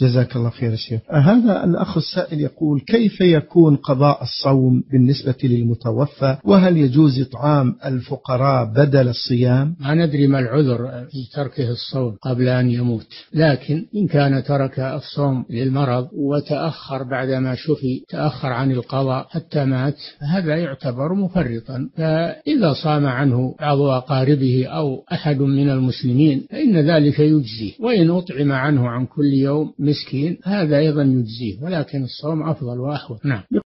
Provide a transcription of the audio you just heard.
جزاك الله خير الشيخ. هذا الأخ السائل يقول: كيف يكون قضاء الصوم بالنسبة للمتوفى؟ وهل يجوز إطعام الفقراء بدل الصيام؟ ما ندري ما العذر في تركه الصوم قبل أن يموت، لكن إن كان ترك الصوم للمرض وتأخر بعدما شفي، تأخر عن القضاء حتى مات، هذا يعتبر مفرطا. فإذا صام عنه بعض أقاربه أو أحد من المسلمين فإن ذلك يجزيه، وإن أطعم عنه عن كل يوم مسكين هذا أيضا يجزيه، ولكن الصوم أفضل وأحوط. نعم.